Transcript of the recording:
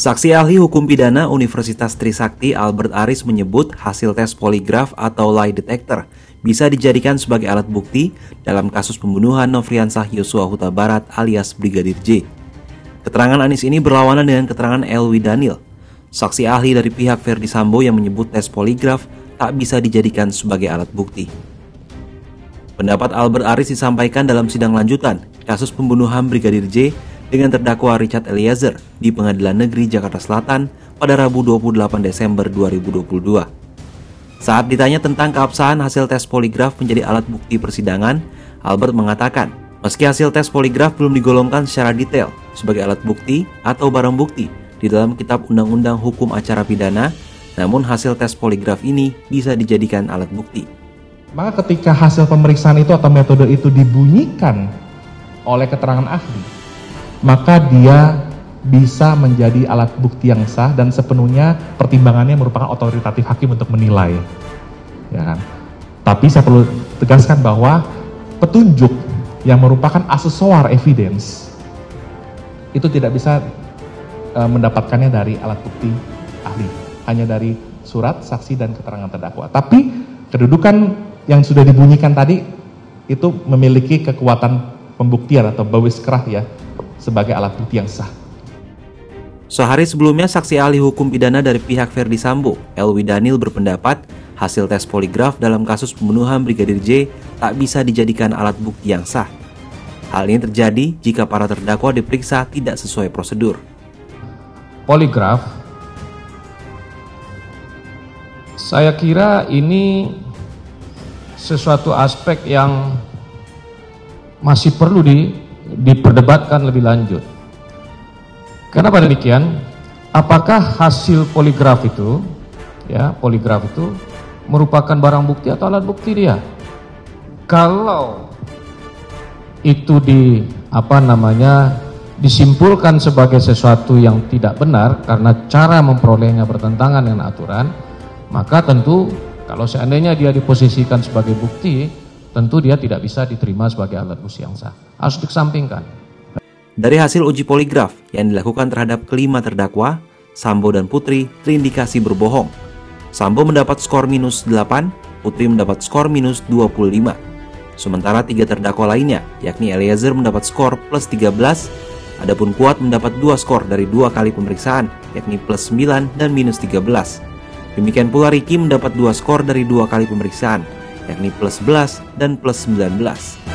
Saksi ahli hukum pidana Universitas Trisakti Albert Aries menyebut hasil tes poligraf atau lie detector bisa dijadikan sebagai alat bukti dalam kasus pembunuhan Nofriansyah Yosua Huta Barat alias Brigadir J. Keterangan Aries ini berlawanan dengan keterangan Elwi Danil, saksi ahli dari pihak Ferdy Sambo yang menyebut tes poligraf tak bisa dijadikan sebagai alat bukti. Pendapat Albert Aries disampaikan dalam sidang lanjutan kasus pembunuhan Brigadir J dengan terdakwa Richard Eliezer di Pengadilan Negeri Jakarta Selatan pada Rabu 28 Desember 2022. Saat ditanya tentang keabsahan hasil tes poligraf menjadi alat bukti persidangan, Albert mengatakan, meski hasil tes poligraf belum digolongkan secara detail sebagai alat bukti atau barang bukti di dalam Kitab Undang-Undang Hukum Acara Pidana, namun hasil tes poligraf ini bisa dijadikan alat bukti. Maka ketika hasil pemeriksaan itu atau metode itu dibunyikan oleh keterangan ahli, maka dia bisa menjadi alat bukti yang sah dan sepenuhnya pertimbangannya merupakan otoritatif hakim untuk menilai. Ya. Tapi saya perlu tegaskan bahwa petunjuk yang merupakan aksesoar evidence itu tidak bisa mendapatkannya dari alat bukti ahli, hanya dari surat, saksi, dan keterangan terdakwa. Tapi kedudukan yang sudah dibunyikan tadi itu memiliki kekuatan pembuktian atau bewiskrah ya, sebagai alat bukti yang sah. Sehari sebelumnya, saksi ahli hukum pidana dari pihak Ferdy Sambo, Elwi Danil, berpendapat hasil tes poligraf dalam kasus pembunuhan Brigadir J tak bisa dijadikan alat bukti yang sah. Hal ini terjadi jika para terdakwa diperiksa tidak sesuai prosedur. Poligraf, saya kira ini sesuatu aspek yang masih perlu diperdebatkan lebih lanjut. Karena pada demikian, apakah hasil poligraf itu, ya, poligraf itu merupakan barang bukti atau alat bukti dia? Kalau itu disimpulkan sebagai sesuatu yang tidak benar karena cara memperolehnya bertentangan dengan aturan, maka tentu kalau seandainya dia diposisikan sebagai bukti, tentu dia tidak bisa diterima sebagai alat bukti yang sah. Harus dikesampingkan. Dari hasil uji poligraf yang dilakukan terhadap kelima terdakwa, Sambo dan Putri terindikasi berbohong. Sambo mendapat skor -8, Putri mendapat skor -25. Sementara tiga terdakwa lainnya, yakni Eliezer mendapat skor +13, adapun Kuat mendapat 2 skor dari 2 kali pemeriksaan, yakni +9 dan -13. Demikian pula Riki mendapat 2 skor dari 2 kali pemeriksaan, yakni +11 dan +19.